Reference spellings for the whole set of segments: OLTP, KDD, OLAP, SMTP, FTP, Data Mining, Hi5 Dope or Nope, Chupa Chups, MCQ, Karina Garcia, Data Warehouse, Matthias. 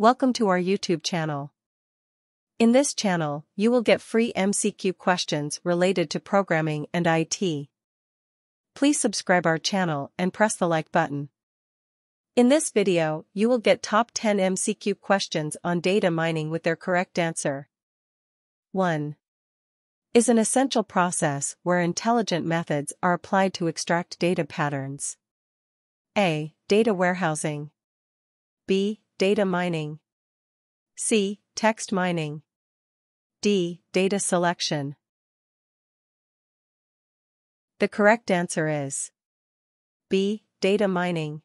Welcome to our YouTube channel. In this channel, you will get free MCQ questions related to programming and IT. Please subscribe our channel and press the like button. In this video, you will get top 10 MCQ questions on data mining with their correct answer. 1. Is an essential process where intelligent methods are applied to extract data patterns. A. Data warehousing. B. Data mining. C. Text mining. D. Data selection. The correct answer is B. Data mining.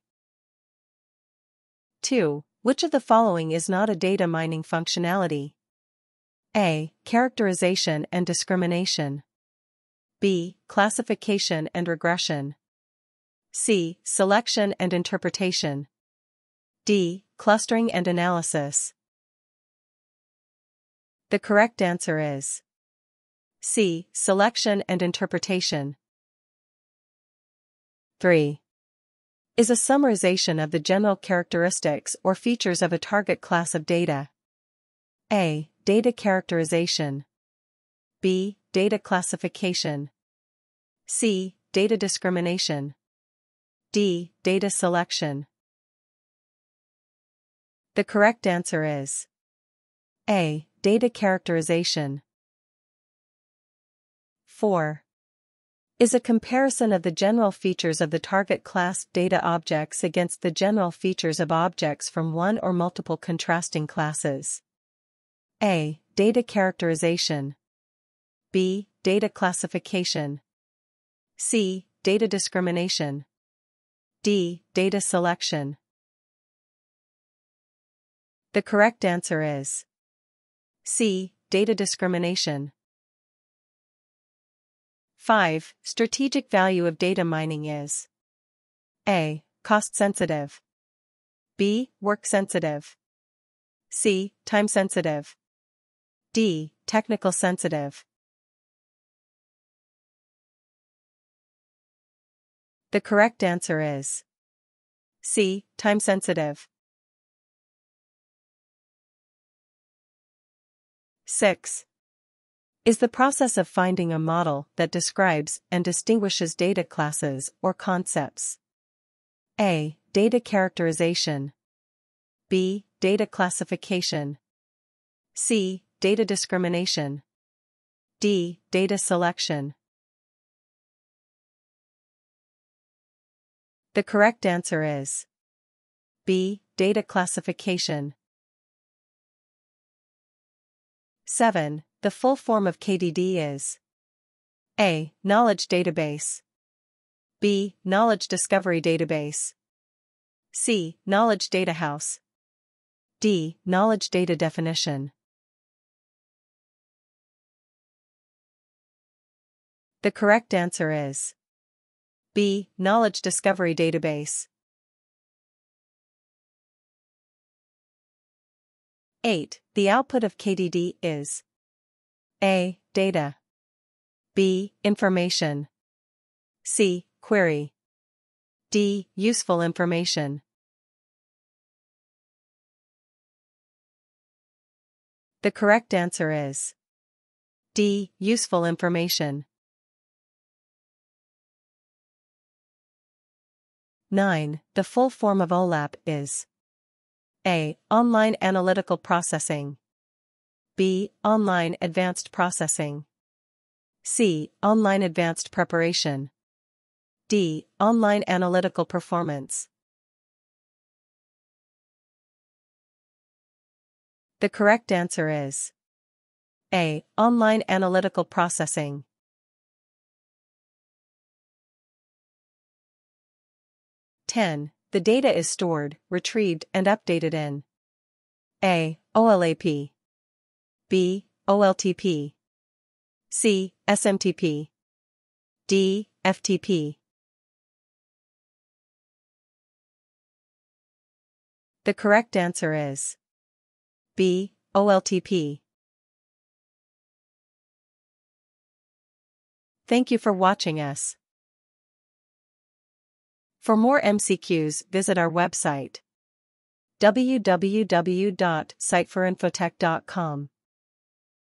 2. Which of the following is not a data mining functionality? A. Characterization and discrimination. B. Classification and regression. C. Selection and interpretation. D. Clustering and analysis. The correct answer is C. Selection and interpretation. 3. Is a summarization of the general characteristics or features of a target class of data. A. Data characterization. B. Data classification. C. Data discrimination. D. Data selection. The correct answer is A. Data characterization. 4. Is a comparison of the general features of the target class data objects against the general features of objects from one or multiple contrasting classes. A. Data characterization. B. Data classification. C. Data discrimination. D. Data selection. The correct answer is C. Data discrimination. 5. Strategic value of data mining is A. Cost-sensitive. B. Work-sensitive. C. Time-sensitive. D. Technical-sensitive. The correct answer is C. Time-sensitive. 6. Is the process of finding a model that describes and distinguishes data classes or concepts. A. Data characterization. B. Data classification. C. Data discrimination. D. Data selection. The correct answer is B. Data classification. 7. The full form of KDD is A. Knowledge database. B. Knowledge discovery database. C. Knowledge data house. D. Knowledge data definition. The correct answer is B. Knowledge discovery database. 8. The output of KDD is A. Data. B. Information. C. Query. D. Useful information. The correct answer is D. Useful information. 9. The full form of OLAP is A. Online analytical processing. B. Online advanced processing. C. Online advanced preparation. D. Online analytical performance. The correct answer is A. Online analytical processing. 10. The data is stored, retrieved, and updated in A. OLAP. B. OLTP. C. SMTP. D. FTP. The correct answer is B. OLTP. Thank you for watching us. For more MCQs, visit our website. www.siteforinfotech.com.